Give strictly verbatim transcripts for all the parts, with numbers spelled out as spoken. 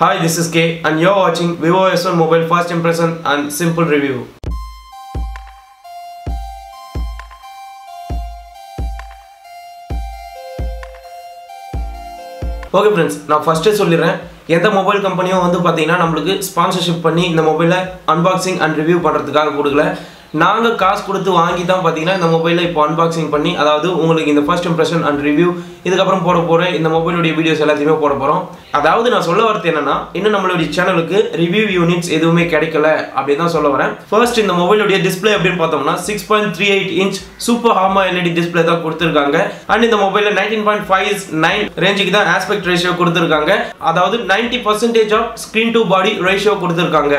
Hi, this is K and you're watching Vivo S one mobile first impression and simple review. Okay friends, now first I will tell you that the mobile company has sponsorship for this mobile unboxing and review. நாங்க காசு கொடுத்து வாங்கி தான் பாத்தீங்கன்னா இந்த மொபைலை இப்போ unboxing பண்ணி அதாவது உங்களுக்கு இந்த first impression and review இதுக்கு அப்புறம் போட போற இந்த மொபைலோட வீடியோஸ் எல்லாத்தையுமே போட போறோம். அதாவது நான் சொல்ல வரது என்னன்னா இன்னும் நம்மளோட சேனலுக்கு review units எதுவுமே கிடைக்கல அப்படி தான் சொல்ல வரேன். First இந்த மொபைலோட display அப்படினு பார்த்தோம்னா six point three eight inch super AMOLED display தான் கொடுத்திருக்காங்க. And இந்த மொபைல்ல nineteen point five nine ரேஞ்சுக்கு தான் aspect ratio கொடுத்திருக்காங்க. அதாவது ninety percent of screen to body ratio கொடுத்திருக்காங்க.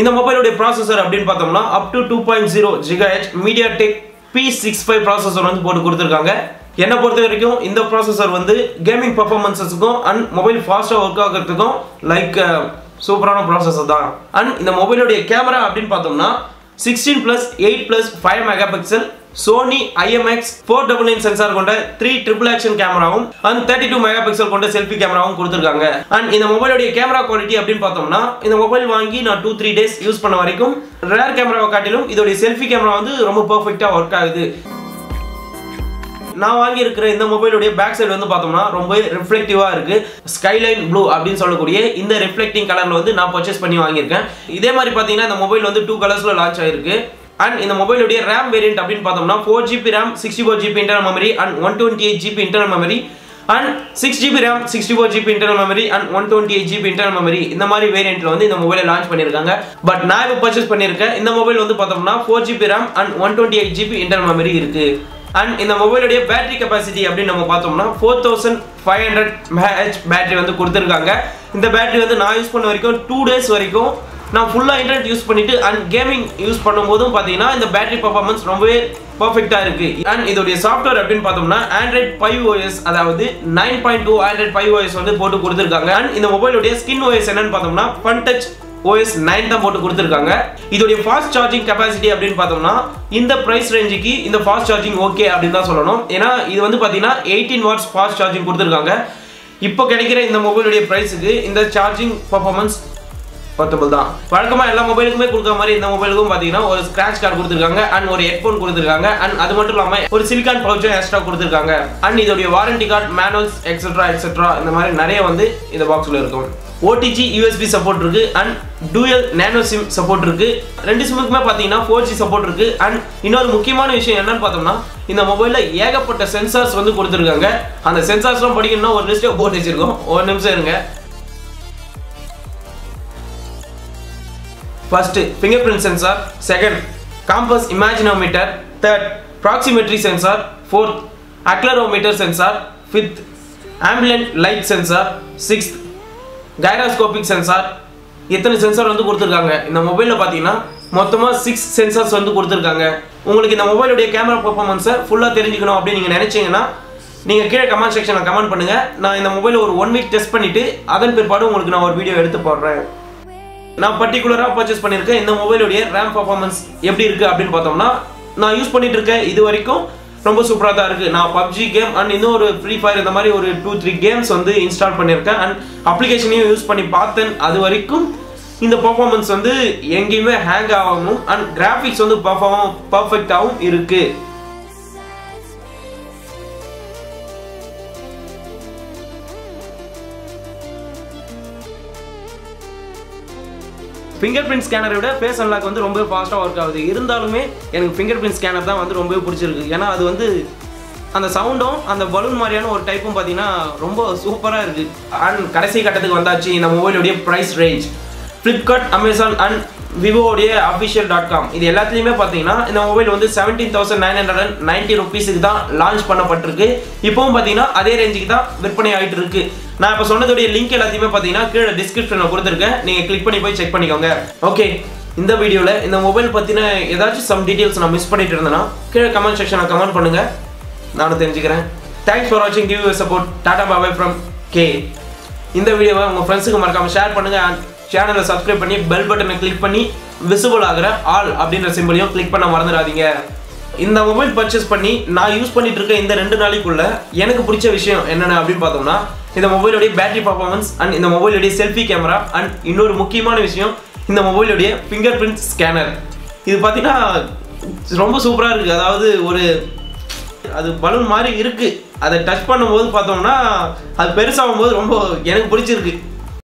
In the mobile processor up to two point zero gigahertz MediaTek P sixty-five processor on the என்ன பொறுத்த வரைக்கும் இந்த processor வந்து gaming performances and mobile fast work ஆகிறதுக்கு like சூப்பரான processor தான். And இந்த mobile camera sixteen plus eight plus five megapixel Sony I M X four nine nine sensor கொண்ட three triple action cameraவும் and thirty-two megapixel கொண்ட selfie cameraவும் கொடுத்திருக்காங்க. And இந்த mobile உடைய camera quality அப்படினு பார்த்தோம்னா இந்த mobile வாங்கி நான் two three days யூஸ் பண்ண வரைக்கும் rear camera காட்டிலும் இதோட selfie camera வந்து ரொம்ப பெர்ஃபெக்ட்டா வொர்க் ஆகுது. நான் வாங்கி இருக்கிற இந்த மொபைலோட பேக் சைடு வந்து பார்த்தோம்னா ரொம்ப ரிஃப்ளெக்டிவா இருக்கு. ஸ்கைலைன் ப்ளூ அப்படினு சொல்லக்கூடிய இந்த ரிஃப்ளெக்டிங் கலர்ல வந்து நான் பர்சேஸ் பண்ணி வாங்கி இருக்கேன். இதே மாதிரி பாத்தீங்கன்னா இந்த மொபைல் வந்து two கலர்ஸ்ல லான்ச் ஆயிருக்கு. And in the mobile RAM variant four G B RAM, sixty-four G B internal memory and one twenty-eight G B internal memory and six G B RAM, sixty-four G B internal memory and one twenty-eight G B internal memory. In the mari variant lo in the mobile launch pannirukanga. But na ipo purchase pannirukka. In the mobile on the four G B RAM and one twenty-eight G B internal memory irukku. And in the mobile battery capacity four thousand five hundred milliamp hour battery vandu kuduthirukanga. In the battery vandu na use panna varaikum two days varaikum now full internet use பண்ணிட்டு and gaming use பண்ணும்போதும் பாத்தீங்கன்னா இந்த battery performance ரொம்பவே பெர்ஃபெக்ட்டா இருக்கு. And இதோட software அப்படினு பார்த்தோம்னா Android Pi O S அதாவது nine point two Android Pi O S வந்து போட்டு கொடுத்திருக்காங்க. And இந்த மொபைலோட skin O S என்னன்னு பார்த்தோம்னா Funtouch O S nine தான் போட்டு கொடுத்திருக்காங்க. இதோட fast charging capacity அப்படினு பார்த்தோம்னா இந்த price range-க்கு இந்த fast charging okay அப்படினு தான் சொல்லணும். ஏனா இது வந்து பாத்தீங்கன்னா eighteen watts fast charging கொடுத்திருக்காங்க. இப்போ கிடைக்கிற இந்த மொபைலோட price-க்கு இந்த charging performance portable தான். வழக்கமா எல்லா மொபைலுக்குமே கொடுக்கிற மாதிரி இந்த மொபைலுக்கும் பாத்தீங்கன்னா ஒரு ஸ்கிராட்ச் கார்டு கொடுத்திருக்காங்க and ஒரு ஹெட்போன் கொடுத்திருக்காங்க and அது மட்டும் இல்லாம ஒரு சிலிகான் பவுச்சும் எக்ஸ்ட்ரா கொடுத்திருக்காங்க. And இதோட warranty card manuals etcetera etcetera இந்த மாதிரி நிறைய வந்து இந்த பாக்ஸ்ல இருக்கும். O T G U S B support இருக்கு and dual nano sim support இருக்கு. ரெண்டு சிம்க்குமே பாத்தீங்கன்னா four G support இருக்கு. And இன்னொரு முக்கியமான விஷயம் என்னன்னு பார்த்தோம்னா இந்த மொபைல்ல ஏகப்பட்ட சென்சார்ஸ் வந்து கொடுத்திருக்காங்க. அந்த சென்சார்ஸ்லாம் படிக்கணும்னா ஒரு லிஸ்ட் போட்டு வச்சிருக்கோம். ஒரு நிமிஷம் இருங்க. First, fingerprint sensor. Second, compass imaginometer. Third, proximetry sensor. Fourth, accelerometer sensor. Fifth, ambient light sensor. Sixth, gyroscopic sensor. எத்தனை சென்சார் வந்து கொடுத்திருக்காங்க இந்த மொபைல்ல பாத்தீங்கன்னா மொத்தமா six sensors வந்து கொடுத்திருக்காங்க. உங்களுக்கு இந்த மொபைலோட கேமரா பெர்ஃபார்மன்ஸ் ஃபுல்லா தெரிஞ்சுக்கணும் அப்படி நீங்க நினைச்சீங்கன்னா நீங்க கீழ கமெண்ட் செக்ஷன்ல கமெண்ட் பண்ணுங்க. நான் இந்த மொபைலை ஒரு one week டெஸ்ட் பண்ணிட்டு அதன் பிற்பாடு உங்களுக்கு நான் ஒரு வீடியோ எடுத்து போடுறேன். நான் பர்టిక్యులரா பர்சேஸ் பண்ணிருக்கேன் இந்த மொபைலோட RAM பெர்ஃபார்மன்ஸ் எப்படி இருக்கு அப்படினு பார்த்தோம்னா நான் யூஸ் பண்ணிட்டு இருக்க இது வரைக்கும் ரொம்ப சூப்பரா தான் இருக்கு. நான் P U B G game and இன்னும் ஒரு Free Fire இந்த மாதிரி ஒரு two three games வந்து இன்ஸ்டால் பண்ணிருக்கேன் and அப்ளிகேஷனையும் யூஸ் பண்ணி பார்த்தேன். அது வரைக்கும் இந்த பெர்ஃபார்மன்ஸ் வந்து எங்கயுமே ஹேங் ஆகாம and graphics வந்து பெர்ஃபார்ம் பெர்ஃபெக்ட்டாவும் இருக்கு. Fingerprint scanner விட face unlock வந்து ரொம்ப ஃபாஸ்டா வொர்க் ஆகுது. இருந்தாலுமே எனக்கு fingerprint scanner தான் வந்து ரொம்பவே பிடிச்சிருக்கு. ஏன்னா அது வந்து அந்த சவுண்டும் அந்த பலூன் மாதிரியான ஒரு டைப்பும் பாத்தீங்கன்னா ரொம்ப சூப்பரா இருக்கு. and கடைசி கட்டத்துக்கு வந்தாச்சு இந்த மொபைலோட price range. Flipkart, Amazon and Vivo உடைய official dot com இது எல்லாத்துலயுமே பாத்தீங்கன்னா இந்த மொபைல் வந்து seventeen thousand nine hundred ninety rupees-க்கு தான் லான்ச் பண்ணப்பட்டிருக்கு. இப்போவும் பாத்தீங்கன்னா அதே ரேஞ்சுக்கு தான் விற்பனை ஆயிட்டு இருக்கு. நான் இப்ப சொன்னதோட லிங்க் எல்லாத்தையுமே பாத்தீங்கன்னா கீழ டிஸ்கிரிப்ஷன்ல கொடுத்திருக்கேன். நீங்க கிளிக் பண்ணி போய் செக் பண்ணிக்கோங்க. ஓகே, இந்த வீடியோல இந்த மொபைல் பத்தின ஏதாச்சும் some details நான் மிஸ் பண்ணிட்டு இருந்தேனா கீழ கமெண்ட் செக்ஷன்ல கமெண்ட் பண்ணுங்க. நானும் தெரிஞ்சுக்கிறேன். Thanks for watching. Give your support. Tata bye bye from K. இந்த வீடியோவை உங்க ஃப்ரெண்ட்ஸ்க்கு மறக்காம ஷேர் பண்ணுங்க. சேனலை சப்ஸ்கிரைப் பண்ணி பெல் பட்டனை கிளிக் பண்ணி விசிபிள் ஆகிற ஆல் அப்படின்ற சிம்பிளையும் கிளிக் பண்ண மறந்துடாதீங்க. இந்த மொபைல் பர்ச்சேஸ் பண்ணி நான் யூஸ் பண்ணிட்டு இருக்க இந்த ரெண்டு நாளுக்குள்ள எனக்கு பிடிச்ச விஷயம் என்னன்னா அப்படினு பார்த்தோம்னா இந்த மொபைலோட பேட்டரி பெர்ஃபார்மன்ஸ் அண்ட் இந்த மொபைலோட செல்ஃபி கேமரா அண்ட் இன்னொரு முக்கியமான விஷயம் இந்த மொபைலோட fingerprint ஸ்கேனர். இது பார்த்தீங்கன்னா ரொம்ப சூப்பரா இருக்கு. அதாவது ஒரு அது பலூன் மாதிரி இருக்கு. அதை டச் பண்ணும்போது பார்த்தோம்னா அது பெருசாகும்போது ரொம்ப எனக்கு பிடிச்சிருக்கு.